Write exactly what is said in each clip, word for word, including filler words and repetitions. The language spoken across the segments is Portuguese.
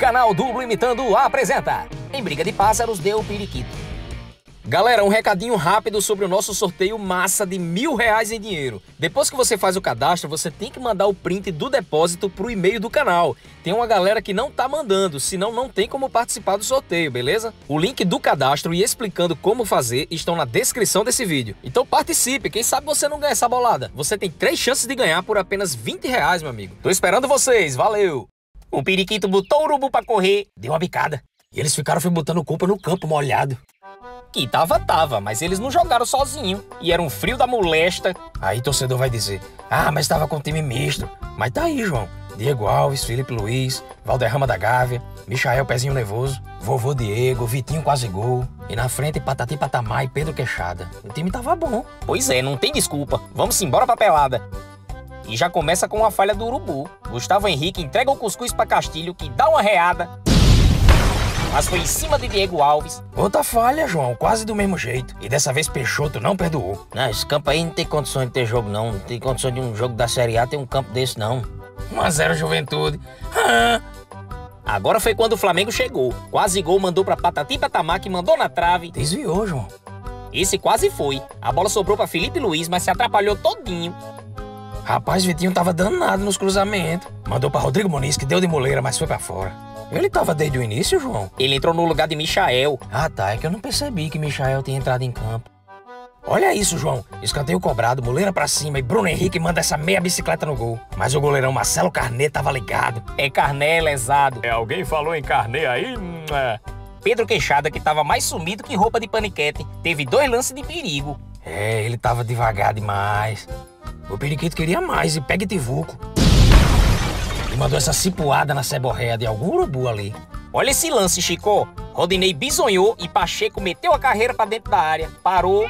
Canal Dublo Imitando apresenta Em Briga de Pássaros deu Periquito. Galera, um recadinho rápido sobre o nosso sorteio massa de mil reais em dinheiro. Depois que você faz o cadastro, você tem que mandar o print do depósito pro e-mail do canal. Tem uma galera que não tá mandando, senão não tem como participar do sorteio, beleza? O link do cadastro e explicando como fazer estão na descrição desse vídeo. Então participe, quem sabe você não ganha essa bolada. Você tem três chances de ganhar por apenas vinte reais, meu amigo. Tô esperando vocês, valeu! O periquito botou o urubu pra correr, deu uma bicada. E eles ficaram botando culpa no campo molhado. Que tava, tava, mas eles não jogaram sozinho. E era um frio da molesta. Aí torcedor vai dizer, ah, mas tava com time misto. Mas tá aí, João. Diego Alves, Felipe Luiz, Valderrama da Gávea, Michael Pezinho Nervoso, Vovô Diego, Vitinho Quase Gol. E na frente, Patati Patamar e Pedro Queixada. O time tava bom. Pois é, não tem desculpa. Vamos embora pra pelada. E já começa com uma falha do Urubu. Gustavo Henrique entrega o cuscuz pra Castilho, que dá uma reada. Mas foi em cima de Diego Alves. Outra falha, João, quase do mesmo jeito. E dessa vez Peixoto não perdoou. Não, esse campo aí não tem condições de ter jogo, não. Não tem condições de um jogo da Série A ter um campo desse, não. um a zero Juventude. Agora foi quando o Flamengo chegou. Quase gol mandou pra Patati Patamar, que mandou na trave. Desviou, João. Esse quase foi. A bola sobrou pra Felipe Luiz, mas se atrapalhou todinho. Rapaz, Vitinho tava danado nos cruzamentos. Mandou pra Rodrigo Muniz, que deu de moleira, mas foi pra fora. Ele tava desde o início, João? Ele entrou no lugar de Michael. Ah, tá. É que eu não percebi que Michael tinha entrado em campo. Olha isso, João. Escanteio cobrado, moleira pra cima e Bruno Henrique manda essa meia bicicleta no gol. Mas o goleirão Marcelo Carnet tava ligado. É Carnet lesado. É, alguém falou em Carnet aí? É. Pedro Queixada, que tava mais sumido que roupa de paniquete, teve dois lances de perigo. É, ele tava devagar demais. O periquito queria mais e pega e tivuco. Mandou essa cipuada na ceborréia de algum urubu ali. Olha esse lance, Chico. Rodinei bisonhou e Pacheco meteu a carreira pra dentro da área. Parou,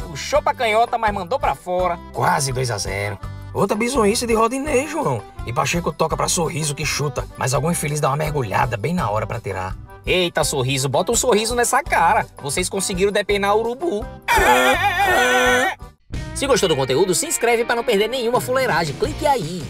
puxou pra canhota, mas mandou pra fora. Quase dois a zero. Outra bisonhice de Rodinei, João. E Pacheco toca pra Sorriso, que chuta. Mas algum infeliz dá uma mergulhada bem na hora pra tirar. Eita, Sorriso, bota um sorriso nessa cara. Vocês conseguiram depenar o urubu. Se gostou do conteúdo, se inscreve pra não perder nenhuma fuleiragem. Clique aí.